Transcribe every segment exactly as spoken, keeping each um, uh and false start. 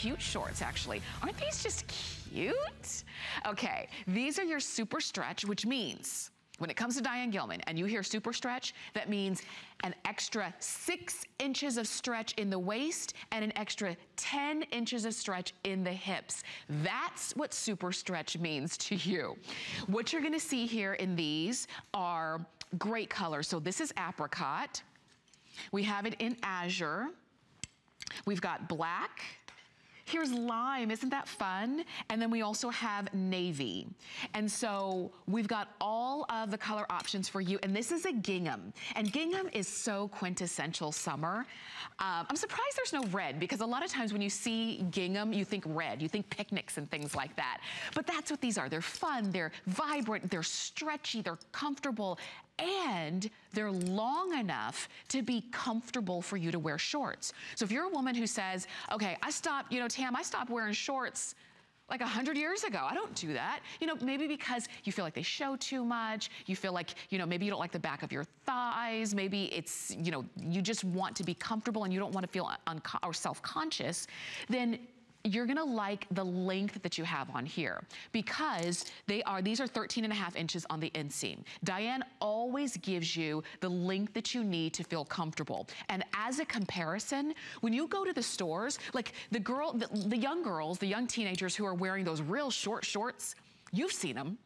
cute shorts, actually. Aren't these just cute? Okay, these are your super stretch, which means when it comes to Diane Gilman and you hear super stretch, that means an extra six inches of stretch in the waist and an extra ten inches of stretch in the hips. That's what super stretch means to you. What you're gonna see here in these are great colors. So this is apricot. We have it in azure. We've got black. Here's lime, isn't that fun? And then we also have navy. And so we've got all of the color options for you. And this is a gingham. And gingham is so quintessential summer. Um, I'm surprised there's no red, because a lot of times when you see gingham, you think red, you think picnics and things like that. But that's what these are. They're fun, they're vibrant, they're stretchy, they're comfortable, and they're long enough to be comfortable for you to wear shorts. So if you're a woman who says, okay, I stopped, you know, Tam, I stopped wearing shorts like a hundred years ago. I don't do that. You know, maybe because you feel like they show too much. You feel like, you know, maybe you don't like the back of your thighs. Maybe it's, you know, you just want to be comfortable and you don't want to feel un- or self-conscious. Then you're gonna like the length that you have on here, because they are, these are thirteen and a half inches on the inseam. Diane always gives you the length that you need to feel comfortable. And as a comparison, when you go to the stores, like the girl, the, the young girls, the young teenagers who are wearing those real short shorts, you've seen them.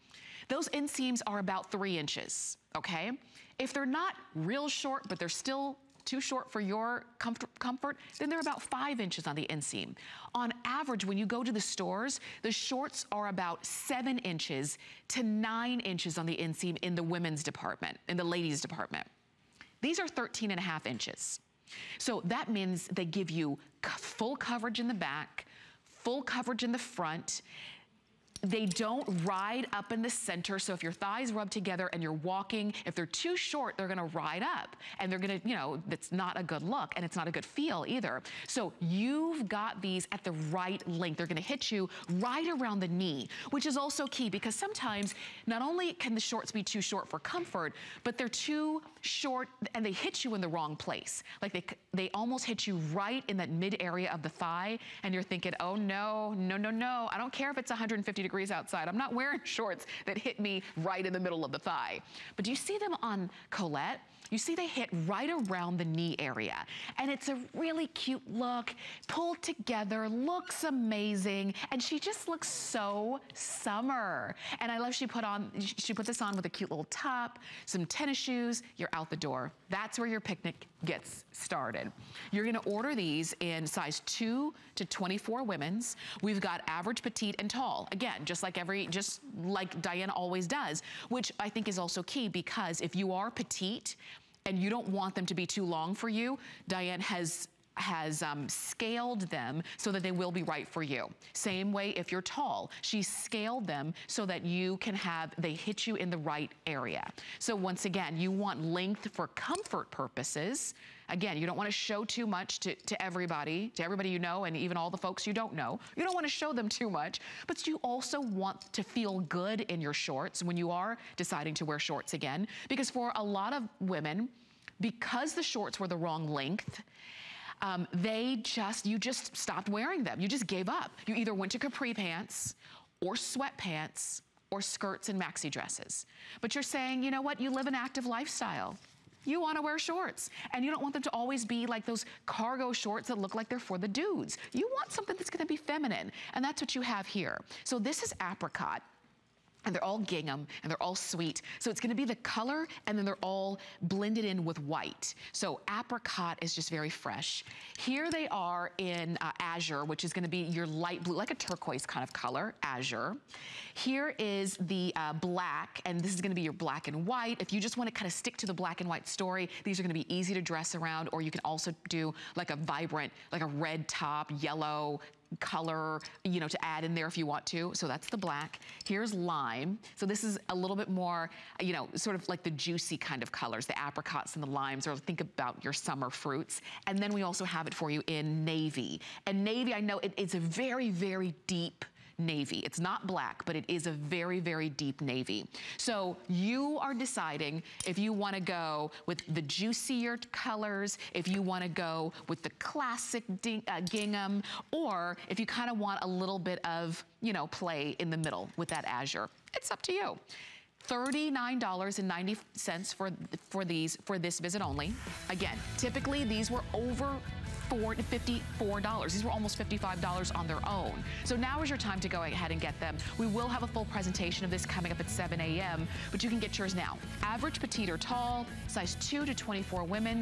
Those inseams are about three inches, okay? If they're not real short, but they're still too short for your comfort, comfort, then they're about five inches on the inseam. On average, when you go to the stores, the shorts are about seven inches to nine inches on the inseam in the women's department, in the ladies department. These are thirteen and a half inches. So that means they give you full coverage in the back, full coverage in the front. They don't ride up in the center, so if your thighs rub together and you're walking, if they're too short, they're gonna ride up, and they're gonna, you know, that's not a good look, and it's not a good feel either. So you've got these at the right length. They're gonna hit you right around the knee, which is also key, because sometimes not only can the shorts be too short for comfort, but they're too short and they hit you in the wrong place. Like they, they almost hit you right in that mid area of the thigh, and you're thinking, oh no, no, no, no, I don't care if it's one hundred fifty degrees outside. I'm not wearing shorts that hit me right in the middle of the thigh. But do you see them on Colette? You see they hit right around the knee area. And it's a really cute look, pulled together, looks amazing. And she just looks so summer. And I love she put on, she put this on with a cute little top, some tennis shoes, you're out the door. That's where your picnic gets started. You're gonna order these in size two to twenty-four women's. We've got average, petite, and tall. Again, just like every, just like Diane always does, which I think is also key, because if you are petite, and you don't want them to be too long for you, Diane has has um, scaled them so that they will be right for you. Same way if you're tall, she scaled them so that you can have, they hit you in the right area. So once again, you want length for comfort purposes. Again, you don't want to show too much to, to everybody, to everybody you know, and even all the folks you don't know. You don't want to show them too much, but you also want to feel good in your shorts when you are deciding to wear shorts again. Because for a lot of women, because the shorts were the wrong length, Um, they just, you just stopped wearing them. You just gave up. You either went to capri pants or sweatpants or skirts and maxi dresses. But you're saying, you know what? You live an active lifestyle. You want to wear shorts, and you don't want them to always be like those cargo shorts that look like they're for the dudes. You want something that's going to be feminine, and that's what you have here. So this is apricot. And they're all gingham, and they're all sweet. So it's gonna be the color, and then they're all blended in with white. So apricot is just very fresh. Here they are in uh, azure, which is gonna be your light blue, like a turquoise kind of color, azure. Here is the uh, black, and this is gonna be your black and white. If you just wanna kinda stick to the black and white story, these are gonna be easy to dress around, or you can also do like a vibrant, like a red top, yellow, color, you know, to add in there if you want to. So that's the black. Here's lime. So this is a little bit more, you know, sort of like the juicy kind of colors, the apricots and the limes, or think about your summer fruits. And then we also have it for you in navy. And navy, I know it, it's a very, very deep navy. It's not black, but it is a very, very deep navy. So you are deciding if you want to go with the juicier colors, if you want to go with the classic ding, uh, gingham, or if you kind of want a little bit of, you know, play in the middle with that azure. It's up to you. thirty-nine ninety for, for these, for this visit only. Again, typically these were over fifty-four dollars. These were almost fifty-five dollars on their own. So now is your time to go ahead and get them. We will have a full presentation of this coming up at seven A M, but you can get yours now. Average, petite, or tall, size two to twenty-four women's.